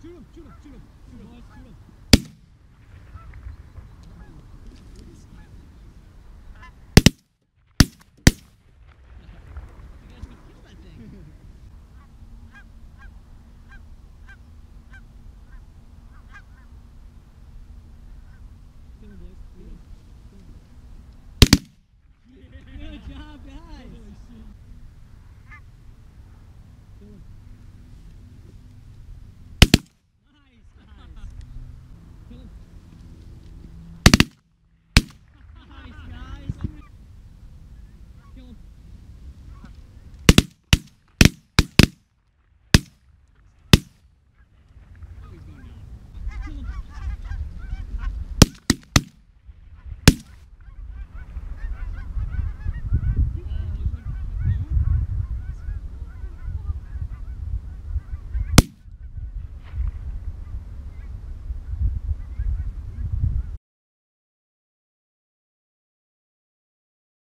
Shoot him, shoot him, shoot him, shoot him, shoot him.